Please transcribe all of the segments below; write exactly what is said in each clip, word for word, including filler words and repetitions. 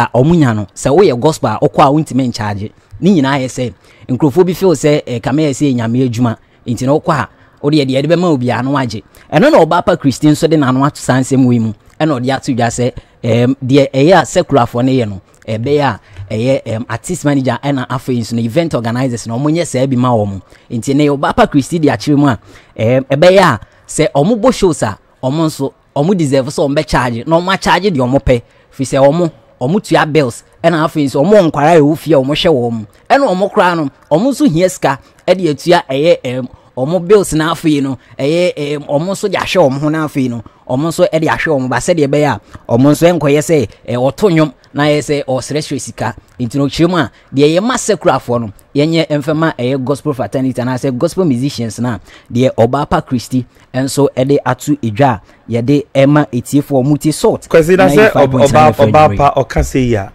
sa omunyano sa wo ye gospel okwa wuntime in charge ni nyina ye se nkrofo bi feel se e kama ye se nyame adwuma nti na okwa wo de de be ma obi ano age eno na oba pa christian so de na ano ato sansem we mu eno odi ato dwa se em de eye a secular for ne ye no ebe ya eye em artist manager ena affairs no event organizers na omunye se bi ma wo mu nti na oba pa christian de akire mu a ebe ya se omo bo shows a omo nso omo deserve so omo charge na omo charge de omo pe fi se omo omo tua bells ena affairs omo nkwara ye wo fie omo hwe wo mu ena omo kra no omo nso hie ska e de atua eye em omo bills na afei no eye eh omo so de ahwe omo ho na afei no omo so e de ahwe omo ba se de be ya omo so enkoye se e oto nwom na ye se o sresre sika intino chima de ye ma secularfo no ye nye emfema eye gospel fraternity na se gospel musicians na de oba pa christy enso e de atu edwa ye de ema etiefo omo ti salt kwezi na se oba oba pa okase ya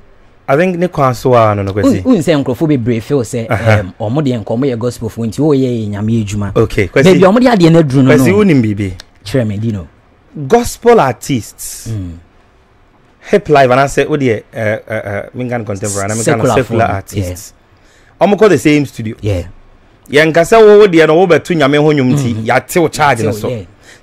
I think ne kwaso a no no kwesi. Un se nkrofo be brief o se em omo de nkomo ye gospel fo nti wo ye nyame adwuma. Okay. Kwesi. Baby omo de ade na dru no. Kwesi wo nim bibi. Chere me dino. Gospel artists. Mm. Hip live and I say wo de eh eh mingan contemporary and mingan secular artists. Omo go the same studio. Yeah. Ye nkasa wo de no wo betu nyame ho nwum nti ya te wo charge no so.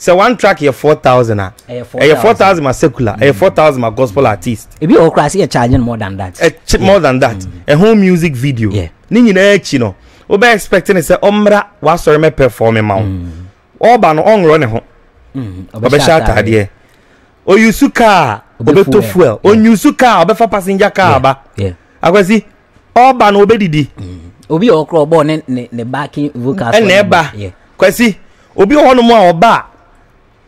So one track here four thousand ah. Eh four thousand ma secular, eh four thousand ma gospel artist. E bi o kra say charging more than that. Eh yeah. More than that. Mm. A whole music video. Ni nyina echi no. O be expecting say omra wa sorry me perform ma o. O ba no onro ne ho. Mm. O be sha ta de. O yusu car, o be to fuel. O yusu car, o be fa passenger car ba. Yeah. Akwasi o ba no obedidi. Obi o kra obo ne ne backing vocals. E na ba. Kwasi obi o hono mu a oba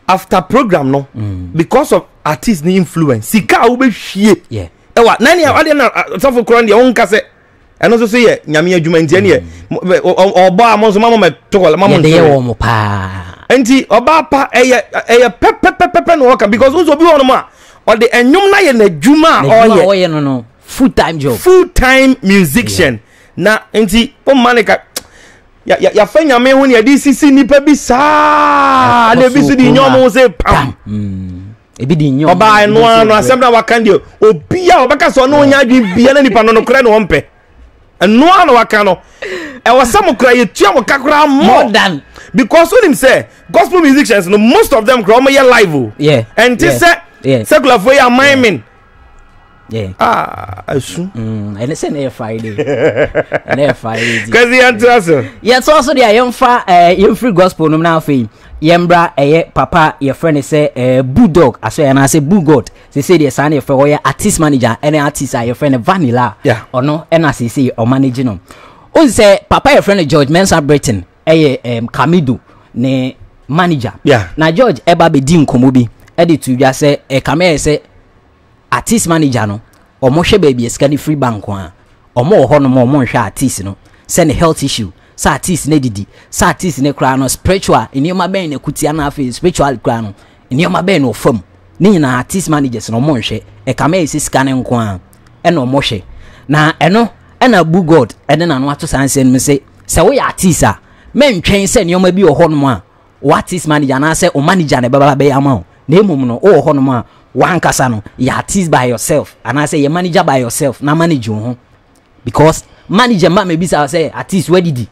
after program no mm. Because of artist influence sika ube hwie yeah e wa nani ade na so for crown de onka se eno so so ye nyame adwuma ntia ne oba amonso mama me tokola mama ntia ye wo mo pa enti oba pa eye eye pepepepe no worker because unso bi wono ma or the enwum na ye na adwuma o ye no no full time job full time musician na enti o manika ya ya ya fanya me hu ne D C C nipa bi saa na bi su di nyom wo se pam e bi di nyom oba no ano asem na wakan de obi ya obaka so no onya adwi bia na nipa no no kra no ompe no ano wakan no e wasam kra ye tua mo kakra more than because when him say gospel musicians no most of them kra mo ye live yeah and this say secular for your mind. Yeah. Ah, asu. Mm, and it's an air Friday. An air Friday. Cuz you enter so. Yeah, so so there yemfa eh yemfree gospel no na afei. Yembra eh papa your friend is eh bulldog aso ya na say bulldog. They say there san your friend artist manager and artist your friend Vanilla. Yeah. Or no, and as say or managing them. O say papa your friend George Mensah Britain eh em Kamido ne manager. Yeah. Na George eba be di nkomo bi. E dey to ya say e kame say artist manager no omo hwe baby escani free bank a omo ho no omo hwe artist no say ne health issue sa artist ne didi sa artist ne kra no spiritual enioma ben ne kutia na afi spiritual kra no enioma ben no fam ne nyina artist managers no omo hwe e ka me sika ne nko a e no omo hwe na eno e na bu god e ne na no ato sanse me say say we artist a men twen say enioma bi o ho no a artist manager na say o manager ne baba be ama o na emum no o ho no a one kasano, you artist by yourself, and I say you manager by yourself. Now manage you, huh? Because manager man maybe say I say artist where did he?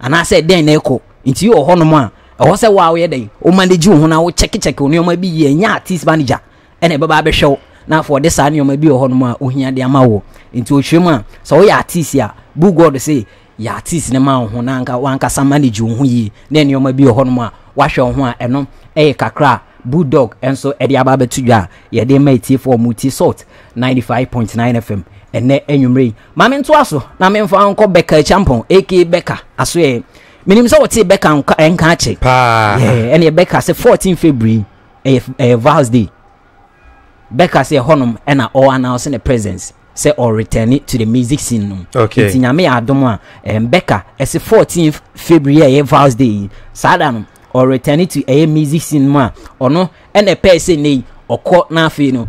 And I say then echo into you or no I was say wow yeah day. Oh manage you, now check it check on you maybe you artist manager. And a baba show now for this time you maybe or no oh here the amawo into a shema. So we artist ya boo God say you artist ne man who nanka one kasa manage you then you maybe or no wash your one and no eh kakra. Bulldog and so Eddie Ababa to ya, yeah, they made tea for multi salt ninety-five point nine F M and ne enumerate. Mamma to us, Namen for Uncle Becca Champon, aka Becca, I swear. Meaning so what say Becca and Catchy, pa, yeah, and a Becca say fourteenth February, a vows day. Becca say honum and all announcing a presence, say or return it to the music scene. Okay, it's in a mea doma and Becca as a fourteenth February, a vows day, Sadanum. Or return it to a music cinema or no and a person name or court nothing or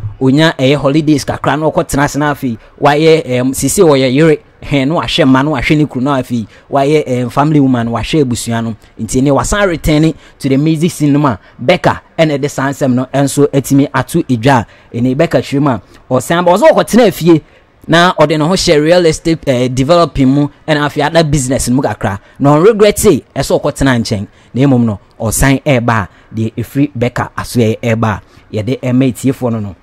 a holidays kakran or court national fee why um sisi or your hen no ahwe ma no ahwe ne kru na afi waye family woman no ahwe abusua no nti ne wasan return to the music cinema Becca ene de sansem no enso etimi atu idwa ene Becca twema o san ba o so ko tena afie na ode no ho share real estate eh, developing mu and afia that business mu kakra no regret e so ko tena nchen na emom no o san e ba de efri Becca aso e ba ye de emeti fo no no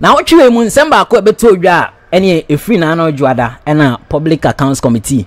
na wo twe mu nsem ba ko ebeto odwa any a free nano juada and a public accounts committee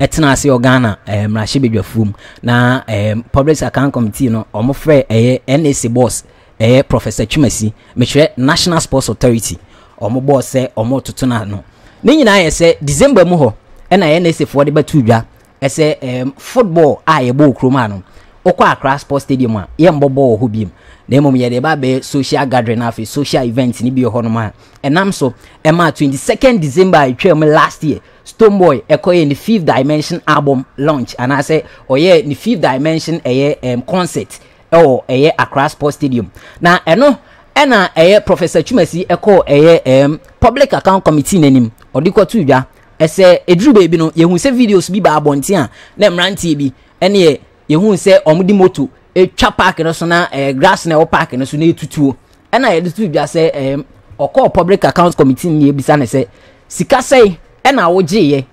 etna si organa um rashibidwa fum na um public account committee no omofre eh N A C boss eh Professor Chumasi metre National Sports Authority omo boss eh omo tutuna no ni nyina ye se December mu ho na N A C for de batudwa e se um football a ye bo kroma no okwa Accra Sports Stadium a ye mbobo ho biem na emom ye de ba be social gathering na afi social event ni bi ho no ma enam so e ma twenty-second December etwem last year Stone Boy ekoye in the fifth dimension album launch and I say oye in the fifth dimension eye um, concert or eye Accra Sports Stadium na eno ena eye Professor Chumasi eko eye um, public account committee nenim odiko tudwa e se edru baby no yehun se videos bi ba abonte a na mrantie bi ene ye yehun se omudi moto e twa park no so na eh, grass na o park no so na etutuo ena ye tudwa se um, Oko public account committee ni ebisa ne se sika sei e na wo giye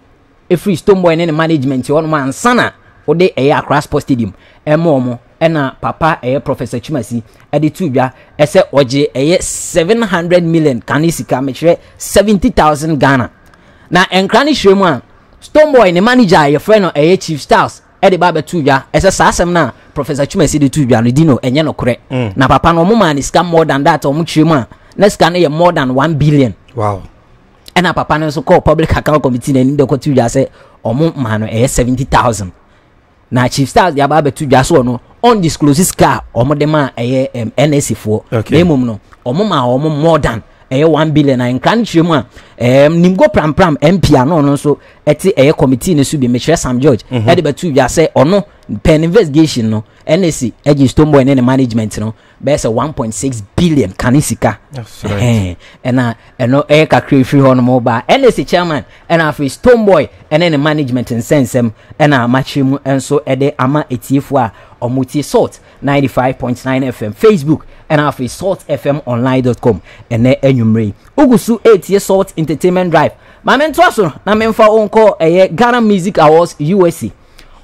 e free Stone Boy ne management on man sana wo de e Accra Sports Stadium e mo mo e na papa e Professor Chumasi e de tudwa e se oje e seven hundred million kan sika me chere seventy thousand Ghana na enkra ni hwemu a Stone Boy ne manager ye friend no e Chief Styles e de ba betudwa e se saasem na Professor Chumasi de tudwa no di no enye no kore na papa no mo man sika more than that o mo hwemu a next can ye more than one billion. Wow. And a papa no so call public account committee and the court you say omo mano eh seventy thousand. Na Chief Styles ya baba to just no undisclosed scar omo de ma eh N S C for. Nemum no. Omo ma omo more than eh one billion and can you ma eh nimgo pram pram M P no no so eti eh committee ne so be Mister Sam George. E de betu you say ono pen investigation no N S C edge Stone Boy ne management no bese one point six billion kanisika that's right eh na eno e kakre free ho no mo ba N S C chairman na free Stone Boy ene ne management nsensem na machim enso e de ama etiefo a omuti Salt ninety-five point nine F M Facebook na free salt f m online dot com ene enwumre ugusu etie Salt Entertainment Drive ma mento aso na memfa onko eye Ghana Music Awards U S A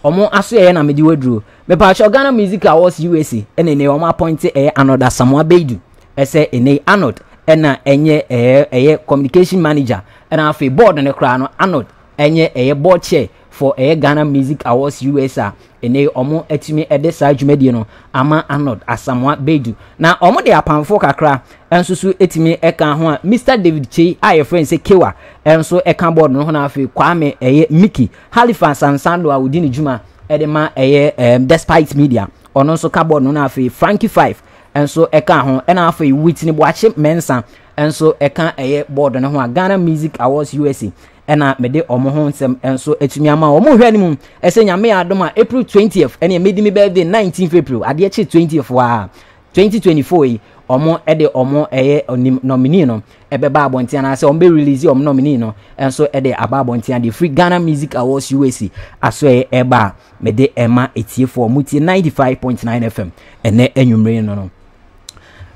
Omo aso ye na medi wadru me pa Ghana Music Awards U S A ene ne omo appoint eh Anoda Samoa Beidu ese ene Anod ena enye eh eh communication manager ena afi board ne kra no Anod enye eh board chair for eh Ghana Music Awards U S A ene omo etimi ede saa dwumedie no ama Anod Asamoa Beidu na omo de apanfo kakra ensusu etimi eka ho a Mister David Chei aye friend se Kewa enso eka board no ho na afi Kwame eh Mickey Halifax Ansando a wodi ne dwuma edema eye um, Despite Media ono so carbon no na afi Frankie five enso eka ho ena afi Whitney Boache Mensah enso eka eye board no ho Ghana Music Awards U S A ena mede omo ho nsem enso etumi ama omo hwani mu ese nyame adom a April twentieth ena mede mi birthday nineteenth April ade echi twentieth wa twenty twenty-four yi omo ede omo eye nominee no ebeba abontia na se ombe release omo nominee no enso ede aba abontia the free Ghana Music Awards U S A aso eye eba mede ema etiefo omo ti ninety-five point nine F M ene enwumre no no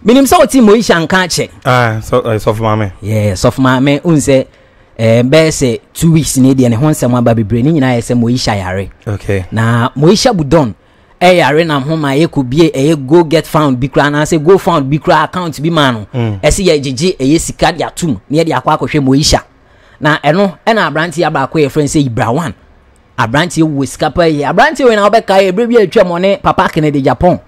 minim so ti Moesha nka che ah so so for mame yeah so for mame unse eh bese two weeks ne de ne honsem aba bebre ni nyina yesem Moesha yare okay na Moesha budon eh yare na ho ma yekobie eh go get found bikra na say go found bikra account bi man no eh say yejiji eh sika dia tum ne ye dia kwa kwohwe Moesha na eno eh na abranti aba kwa ye friend say Ibrawan abranti wo sika pa ye abranti we na obeka ye brebi atwa mo ne papa kene de Japan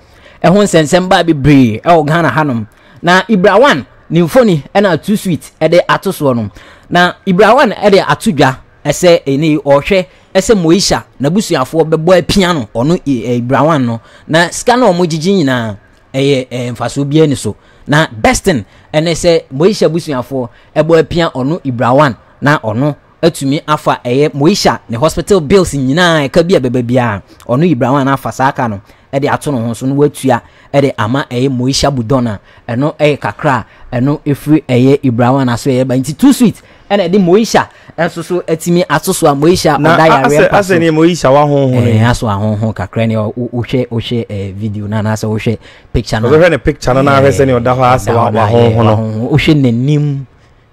eh ho sensem ba bebre eh o Ghana hanom na Ibrawan nimfoni eh na too sweet eh de atoso no na Ibrawan e de atudwa ese eni ohwe ese Moesha na busuafo bebo apiano ono Ibrawan no na sika na omojiji nyina eye mfaso bia ni so na bestin ene se Moesha busuafo ebo apia ono Ibrawan na ono atumi afa eye Moesha ne hospital bills nyina e ka bia bebabia ono Ibrawan afa saka no ede atono ho so no watua ede ama eye Moesha budona eno eye kakra eno efri eye Ibrawan aso eye ba nti too sweet and ede Moesha enso so atimi atoso a Moesha oda ya real pass ase ni Moesha wa honho eh aso honho kakra ne ohwe ohwe video na na aso ohwe picture na ohwe ne picture na na ahwe ni oda ho aso wa honho no ohwe nanim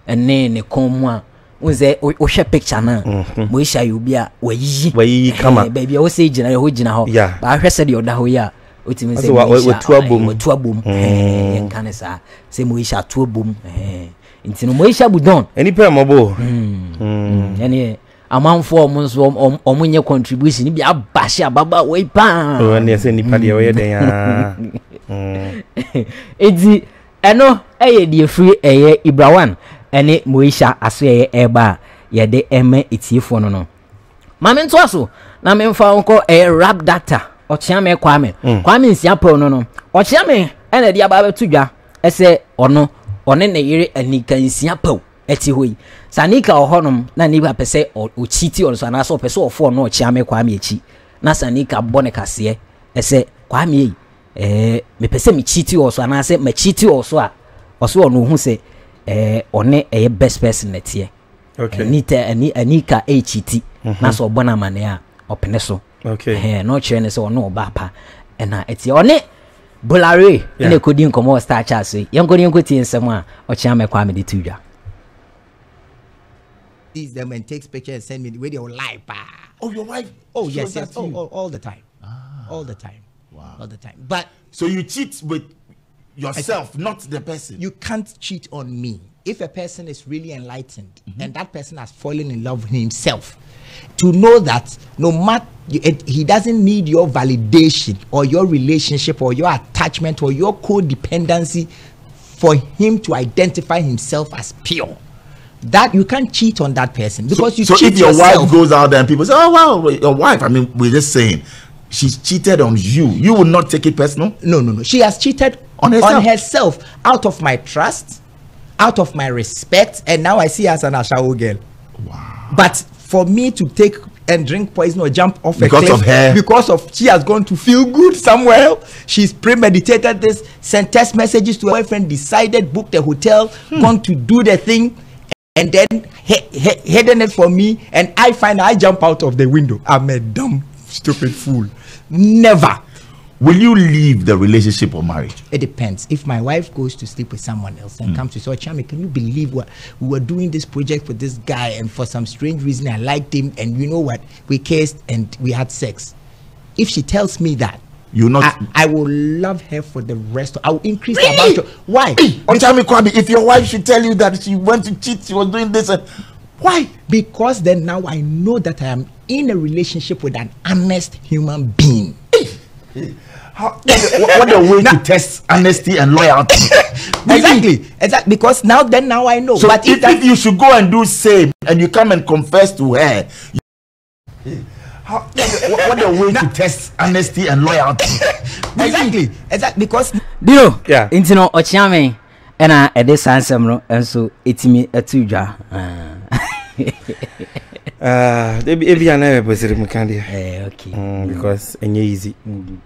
ene ne komo a unze ohwe picture na Moesha yobi a wayi wayi kama baby o say jina ho jina ho ba ahwe se de oda ho ya otimi se otu abom otu abom eh nka ne sa se Moesha tu abom eh ntino Moesha budon eni pe mobo mm yani amanfo omo nso omo nye contribution bi abashi ababa we pa o ne se nipa de we den ya edi eno eye de free eye Ibrawan ene Moesha aso eye eba ye de eme etiefo no no mame nto aso na memfa nko e rap data Ochiame Kwame Kwame nsia po no no Ochiame ene de aba betudwa ese ono one ne yire anika nsia pa eti hoyi sanika ohonom na ni ba pese ochiti onso na so pese ofo no Ochiame Kwame echi na sanika bone kase ese Kwame eh me pese me chiti onso na se me chiti onso a oso ono hu se eh one eye best person etie okay nita ani anika echiti na so bona mane a opene so okay eh no chene se ono oba pa na etie one Bolare, yeah. Ne kodi nkomo star chase. Yenko ni yenko ti nsem a Ochiame Kwame de tudwa. These them and takes pictures and send me the way they will lie pa. Oh your wife? Oh she yes, yes. Oh, all, all the time. Ah. All the time. Wow. All the time. But so you cheat with yourself, not the person. You can't cheat on me. If a person is really enlightened mm-hmm. and that person has fallen in love with himself, to know that no matter he doesn't need your validation or your relationship or your attachment or your codependency for him to identify himself as pure. That you can't cheat on that person because so, you so cheat if your yourself. Wife goes out there and people say, "Oh wow, your wife." I mean, we're just saying she's cheated on you. You will not take it personal. No, no, no. She has cheated on herself, on herself out of my trust. Out of my respect, and now I see her as an Ashao girl. Wow. But for me to take and drink poison or jump off because a cliff of her, because of she has gone to feel good somewhere else. She's premeditated this, sent text messages to her boyfriend, decided, booked a hotel, hmm. gone to do the thing, and then he, he, hidden it for me. And I find I jump out of the window. I'm a dumb, stupid fool. Never. Will you leave the relationship or marriage? It depends. If my wife goes to sleep with someone else and mm. comes to say, Chami, can you believe what we were doing this project with this guy and for some strange reason I liked him and you know what? We kissed and we had sex. If she tells me that, you not I, I will love her for the rest of I will increase really? Her amount of, why? Chami Kwame, if your wife should tell you that she went to cheat, she was doing this, and why? Because then now I know that I am in a relationship with an honest human being. How, what a way now, to test honesty and loyalty. Exactly, exactly. Because now, then, now I know. So but if, if you should go and do same, and you come and confess to her, how, what a way now, to test honesty and loyalty. Exactly, exactly. Because Dio, yeah, into no Ochiame, and I at this answer, and so it's me a tuja. Ah, maybe I never visited Mukandia. Eh, okay, mm, because mm. any easy. Mm.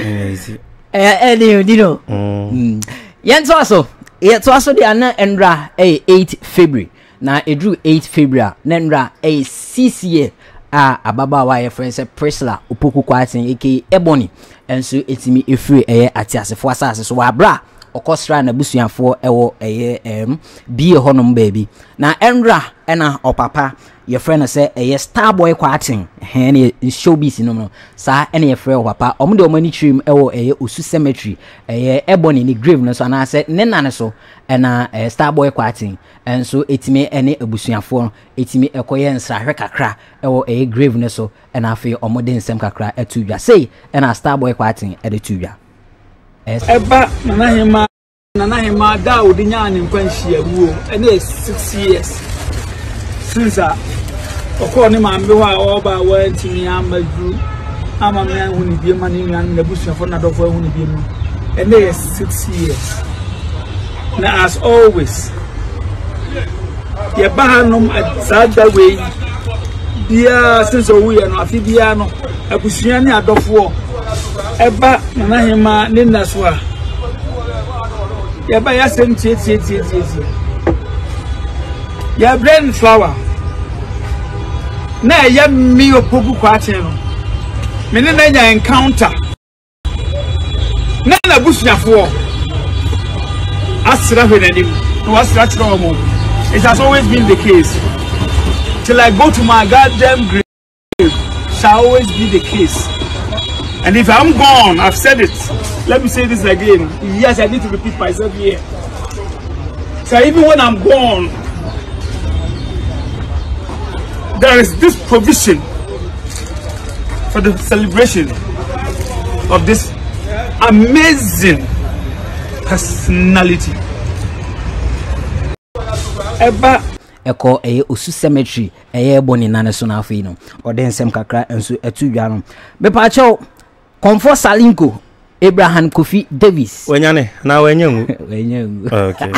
Eh eh Dio Dio mm yenso aso yenso aso dia na endra eh eighth February na edru eighth February na endra eh six year a ababa wa your friend say Priscilla opoku kwatin aka Ebony enso etimi efri eh atiasefo asase so wa bra okosra na busuanfo ewo eh em bi honom baby na endra ena opapa your friend say eh Star Boy kwatin he na showbiz no no sa ena your friend opapa omde omani trim ewo eh Osu Cemetery eh Ebony ni grave no so na say ne nane so ena Star Boy kwatin enso etime ene abusuanfo etime ekoye nsrahwe kakra ewo eh grave no so ena afi omode nsem kakra etudwa sei ena Star Boy kwatin edetudwa Eba nanahima nanahima da odinya ni mpanhia wuo ene six years since okọ ni mambe wa oba wantimi amadu amamya huni bie mani nyan na busuafo na dofo huni bie mu ene six years na as always ye ba hanum at sada we bia since owu ye no afi bia no akusiani adofo eba na hema ne naswa yaba ya sem tie tie tie tie ya brain flower na ya mi opogu kwate no me ne na nya encounter na na busuafo asra hwenani no asra chiro mo. It has always been the case. Till I go to my goddamn grave, shall always be the case. And if I'm gone, I've said it. Let me say this again. Yes, I need to repeat myself here. So even when I'm gone, there is this provision for the celebration of this amazing personality. Eba Eko eye Osu Cemetery eye Ebony na naso na afei no odensem kakra enso etu dwa no mepa cheo Comfort Salinko Abraham Kofi Davis wenyane na wenyangu wenyangu okay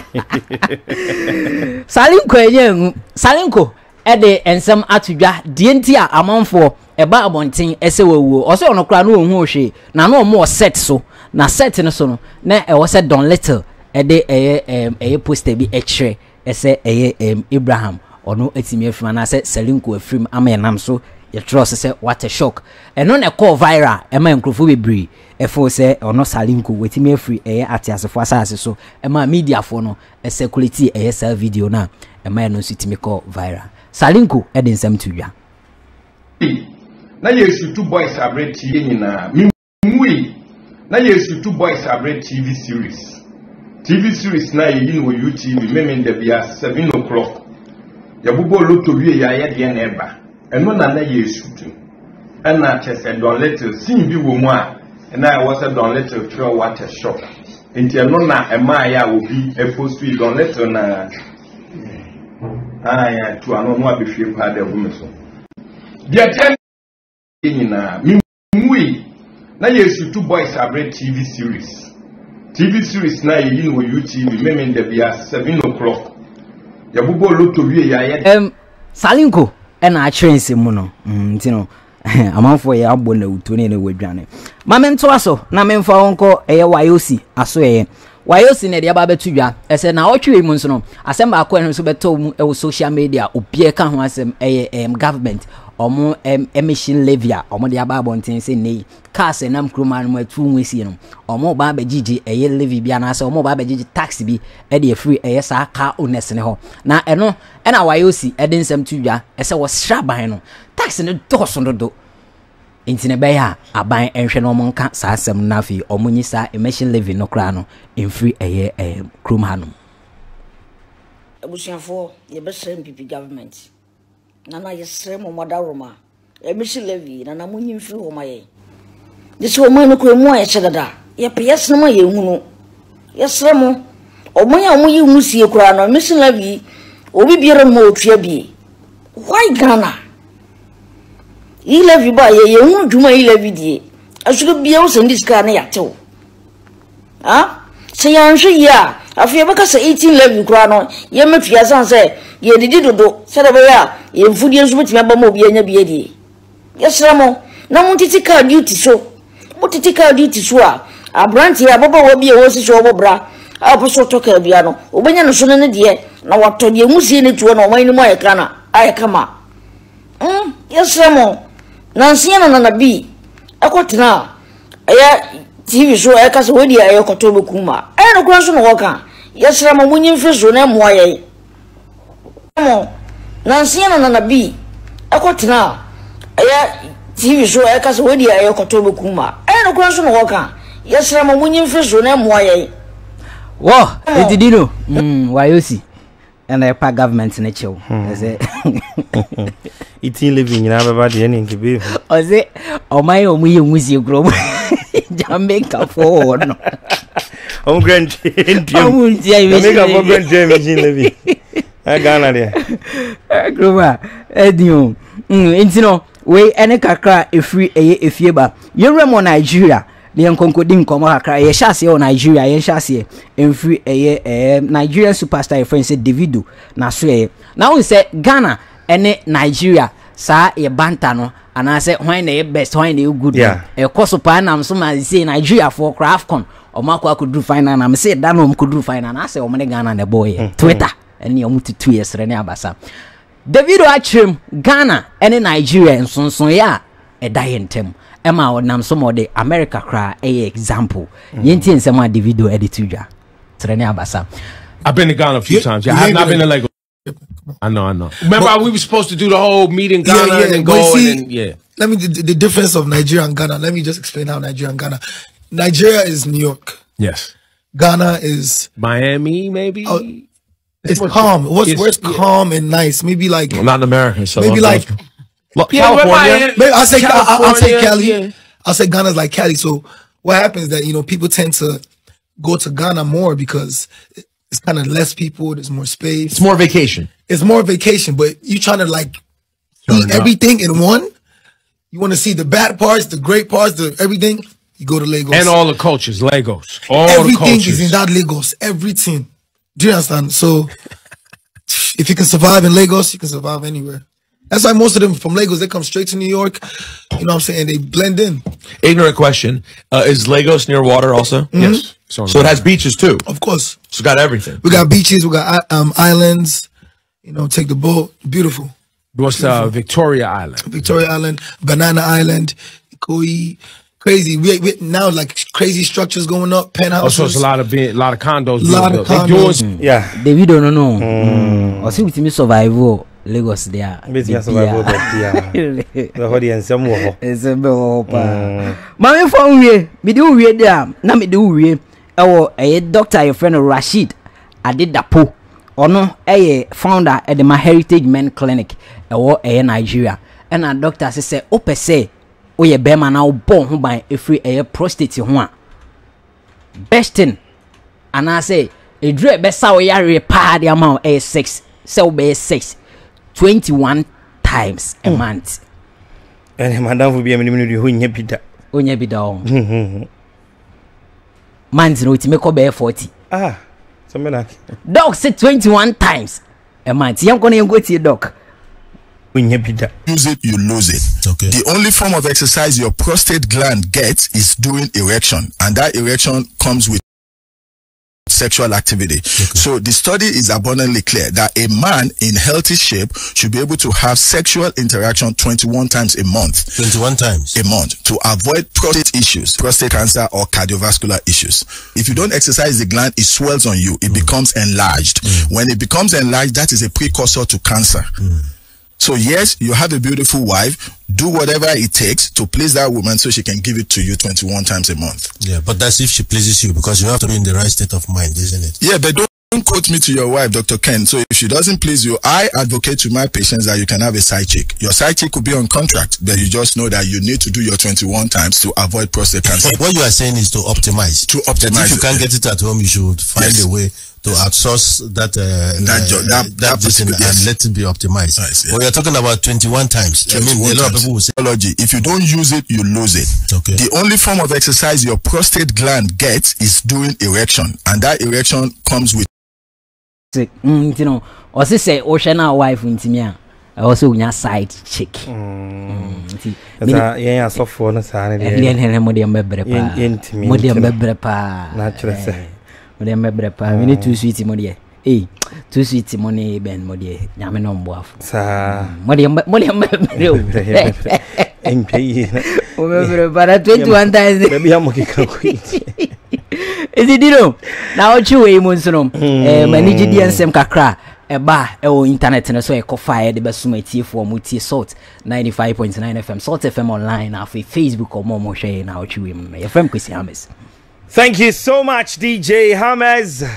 Salinko enyangu Salinko ede ensem atudwa die ntia amanfo eba abonten ese wawuo ose onokra no ohun ohwe na no mo set so na set no so no na e wo set Don Little ede eye eye poster bi echre ese eye em Abraham ono etimi afima na se Salinko afrim ama enam so ye trust se what a shock eno na call viral e ma nkrofo bebre e fo se ono Salinko wetimi afri eye atiasefo asase so e ma media fo no e security eye sa video na e ma eno sitimi call viral Salinko e din sam tudwa na yesu two boys abre tie nyina mimui na yesu two boys abre tv series T V series na yin wo U T V memen da bia seven o'clock ya bubo loto wie ya ya de na eba eno na na yesu tu ana chese Don Little sin bi wo mu a na was a Don Little throw water shop nti eno na ema ya obi e post we Don Little na ah ya tu ano no abefie pa da gum so dia ten nyina mimui na yesu two boys abre T V series T V series na yin wo U T V memen da bia seven o'clock ya bubo loto wie ya ya em Salinko e na achirense mu no nti no amanfo ya agbo na uto ne wadwane ma mento aso na memfa wonko eye wayosi aso eye wayosi ne de ba betudwa ese na otwe mu nso no asem ba akwa nso beto mu e wo social media obie ka ho asem eye em government omo em emission levia omo de aba abonten se nei cars enam kroma no atu nwesi no omo ba ba gigi eye levi bia na se omo ba ba gigi tax bi e de free eye sa car owners ne ho na eno e na wayosi e de nsem tudwa ese wo sra ban no tax ne doso no do intine be ya aban enhwe no monka sa asem na afi omo nyi sa emission levy no kra no in free eye em kroma hanom abusiafo ye besem pipi government Nana yesremo madaroma emisi levi nana munyimfi homa ye disi homa no kwemu aye chedada ye peyes no ma ye hunu yesremo omoya omoyi musie kura no emisi levi obi biere mo otua bi why Ghana I levi ba ye ye hunu dwuma I levi die asugo bia wo sendi sika na yatew ha se yanhwe ya afia baka se eighteen levi kura no ye matua san se ye didi dodo se da ya ye fudi enso betima ba mo bi anya bi edi yesramo na muntiti ka duty so mutiti ka duty so a abranti ya baba wo bi e wo sisi wo bra aposo toka bia no obenya no so ne de na wato de musie ne tuo na oman ni mo ayeka na ayeka ma mm yesramo na nsiana na na bi akotena aya T V so ayeka so wodi ayekoto bekuma ayi no kura so no hoka yesramo munyimfe so na mo aye mo Nansiana na nabi akotina aya T V show aya kaso wedi aya kotobe kuma aya no kwanso no hoka yesra mo munyimfe zo na mo aya wo edidino mm wayosi and I pa government na chew ese itin living na baba de ni nkibe oze o mai o muye nwusi egrom Jamaica for no o grand Jamaica for grand Jamaica I Ghana there. Groma, Edion. Mm, intino we ene kakra efri eye efieba. Yeremo Nigeria, ni enkonkodi nkoma kakra ye chase o Nigeria, ye chase enfri eye eh Nigerian superstar e friend say Davido na so e. Na we say Ghana ene Nigeria sa e banta no anase hwan na e best hwan na e good e course pa na so ma say Nigeria for Crafcon o ma kwa kodru final na me say da no kodru final na say o me Ghana na boy Twitter eni o mututu yesre ne abasa Davido achim Ghana eni Nigeria nsonson ya e die ntem e ma o nam so mo de America kra e example yenti nsema Davido editudwa tre ne abasa I've been to Ghana a few yeah, times. Yeah, I've not been to Lagos. I know, I know. Remember but, how we were supposed to do the whole meet in Ghana yeah, yeah, and go see, and then, yeah. Let me, the, the difference of Nigeria and Ghana, let me just explain how Nigeria and Ghana. Nigeria is New York. Yes. Ghana is... Miami, maybe? Uh, it's what's, calm. What's, it's, where's yeah. calm and nice? Maybe like... Well, not in America, so... Maybe like... like yeah, California. Maybe I'll say, California, I'll say Cali. Yeah. I'll say Ghana's like Cali. So what happens that, you know, people tend to go to Ghana more because... It's kind of less people. There's more space. It's more vacation. It's more vacation, but you trying to like sure eat everything in one. You want to see the bad parts, the great parts, the everything. You go to Lagos and all the cultures. Lagos, all everything the cultures. Is in that Lagos. Everything. Do you understand? So if you can survive in Lagos, you can survive anywhere. That's why most of them from Lagos, they come straight to New York. You know what I'm saying? They blend in. Ignorant question. Uh, is Lagos near water also? Mm-hmm. Yes. So it has beaches too? Of course. So it's got everything. We got beaches. We got um, islands. You know, take the boat. Beautiful. What's uh, Victoria Island? Victoria Island. Banana Island. Koi. Crazy. We, we now like crazy structures going up. Penthouses. Also, oh, it's a lot of being, a lot of condos. A lot of condos. Mm. Yeah. They, we don't know. Mm. Mm. I see with me survival. Lagos there. Survival there. The audience somewhere. It's a bit. Mommy phone we. Me do we there. Now me do we. Ewo, a doctor, your friend Rashid Adedapo, or no, a founder at the MyHeritage Men Clinic, ewo, a Nigeria, and a doctor says, "Ope say, oh ye beman now born who by a free a prostitute one. Best thing, and I say, a dread best how yari pa the amount a six, so be six, twenty-one times a month. And madam will be a minute who ye be da, who ye be down." Man's route make up bear forty. Ah, something like dog said twenty-one times a month. Young gonna go to your dog. When you use it, you lose it. Okay. The only form of exercise your prostate gland gets is during erection, and that erection comes with sexual activity. Okay. So the study is abundantly clear that a man in healthy shape should be able to have sexual interaction twenty-one times a month. twenty-one times a month to avoid prostate issues, prostate cancer or cardiovascular issues. If you don't exercise the gland, it swells on you. It mm. becomes enlarged. Mm. When it becomes enlarged, that is a precursor to cancer. Mm. So yes, you have a beautiful wife. Do whatever it takes to please that woman so she can give it to you twenty-one times a month. Yeah, but that's if she pleases you, because you have to be in the right state of mind, isn't it? Yeah, but don't quote me to your wife, Doctor Ken. So if she doesn't please you, I advocate to my patients that you can have a side chick. Your side chick could be on contract, but you just know that you need to do your twenty-one times to avoid prostate cancer. What you are saying is to optimize. To optimize. If you can't get it at home, you should find yes. a way to outsource that uh, that, uh, that, that, that and yes. let it be optimized. Nice, yeah. Well, you're talking about twenty-one times. twenty-one I mean, a lot of people will say, if you don't use it, you lose it. Okay. The only form of exercise your prostate gland gets is during erection, and that erection comes with. Mm, you know, or say, Oceana wife in Timia, also your side chick. Yeah, so for the sanity, and Modium Bebrepa, Modium Bebrepa, we need two sweet money. Hey, two sweet money, Ben Modier. Yaman on Boff. Modium, Modium, Modium, but at twenty-one times, maybe I'm okay. Is it you? Now, what you aim on some managed the same kakra, a bar, oh, internet, and so a coffee, the best summit for multi salt ninety-five point nine F M, Salt F M online, off Facebook or more share now. What you aim, F M Chrissy Hamez. Thank you so much, D J Hamez,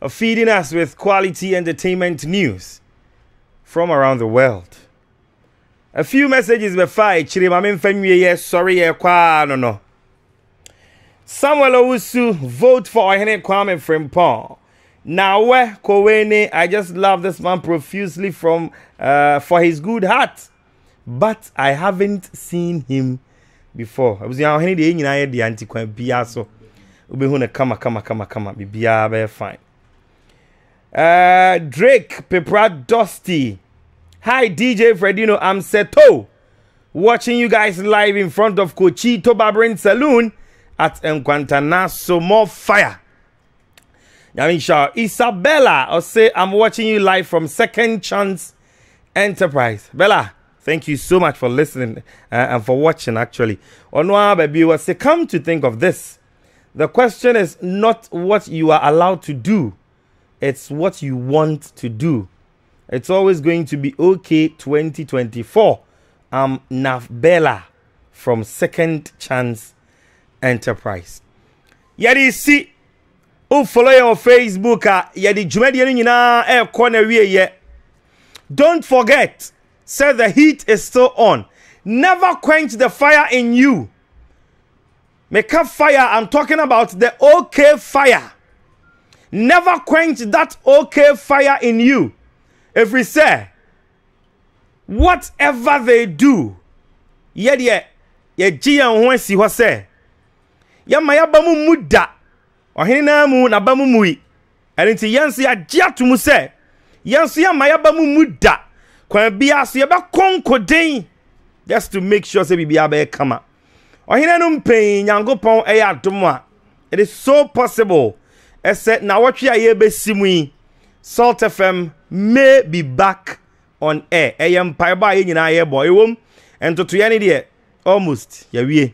for feeding us with quality entertainment news from around the world. A few messages before I chile my family. Sorry, no no. Samuel Owusu, vote for Ohene Kwame Frimpong. Nawe Kowene, I just love this man profusely from uh, for his good heart, but I haven't seen him before. I was young, I had the antiquarian Biaso. Ubihuna, come, come, come, come, be Bia, fine. Uh, Drake Peprah Dusty, Hi, D J Fredino. I'm Seto, watching you guys live in front of Kochi Toba Brain Saloon at Nkwantana. So more fire. Yamisha Isabella, I'll say I'm watching you live from Second Chance Enterprise. Bella, thank you so much for listening uh, and for watching, actually. Onwa baby, was say, come to think of this. The question is not what you are allowed to do. It's what you want to do. It's always going to be okay twenty twenty-four. I'm Nav Bella from Second Chance Enterprise. Yadi see. Oh, follow your Facebook. Yadi jumedi nina e corner we ye. Don't forget, say the heat is still on. Never quench the fire in you. Make up fire. I'm talking about the okay fire. Never quench that okay fire in you. If we say, whatever they do, yet ye ye jian wen si ho se. Ye ma ya bamu muda. Ohene na mu na bamu mui. Enti yense ya jia to mu se. Yense ya ma ya bamu muda. Kwan bia so ye be konkoden. Just to make sure say bibia be kama. Ohene no mpen Nyankopon e ya adom a. It is so possible. Except now what you are besimui. Salt F M may be back on air. I am Piba in I boy womb. And to Trianity almost Yawe.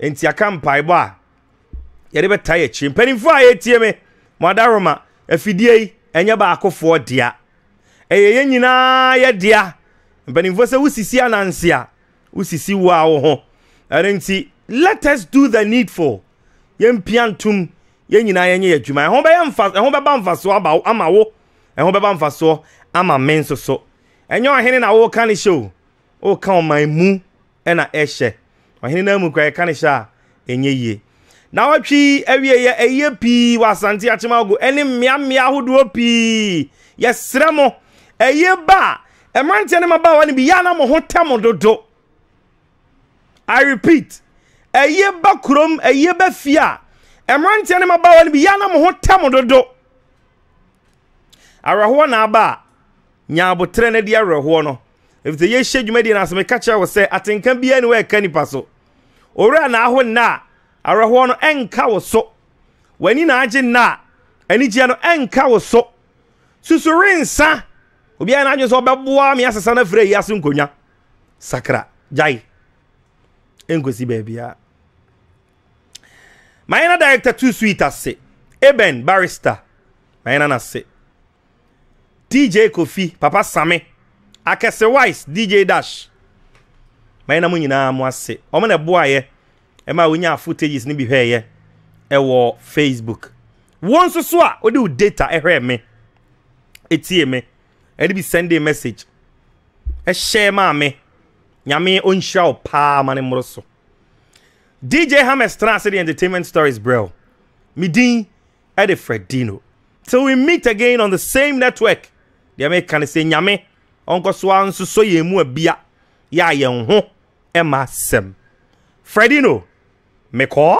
And Tiakam Piba. Yadeba Tire Chim. Penny Fire T M A. Madaroma. F D A. And Yabako for dear. A yenina dear. And Penny Vosa Usisi Anansia. Usisi Wow. And let us do the needful. Yen Piantum. Yenina yenye juma. Ehombe yamfas. Ehombe bamfaso abawo amawo. Ehombe bamfaso ama mensoso. Enyo ahene na wo kan show. O kan man mu e na ehye. Ohene na mu kwa e kan sha enye ye. Na watwi awie ye eye pi wasante achimago eni mia mia hodo pi. Yesremo eye ba. Emante ne maba wani bi ya na mo hotem dodo. I repeat. Eye ba krom eye ba fia. Emranti ane mabawa ni biyana mwote mwododo. Arahuwa na aba. Nyabu trene diya rehuwa no. Evite ye shejume di nasome kacha wase. Atenkambi anywhere kani paso. Orea na ahwe na. Arahuwa no enka waso. Weni na aje na. Eniji ano enka waso. Susurin sa. Ubiya na aje so babuwa miyasa sana fire yasu nkonya. Sakra. Jai. Enko si baby ya. Mayana director too sweet as say. Eben barrister. Mayana na say. D J Kofi. Papa Same. Akese Wise. D J Dash. Mayana mwenye na amwa say. Omene buwa ye. Ema winya footages ni bihe ye. Ewa Facebook. Wonsu swa. Odi u data. Ehe me. Eti me. Edi bi send a message. E share ma me. Nyame onsha o pa mani mroso. D J Hamez Trans the Entertainment Stories, bro. Midin Eddie Fredino. Till we meet again on the same network. The American say nyame. Onko swan so so ye mu bia. Ya ye ho. Emma sem. Fredino. Me call.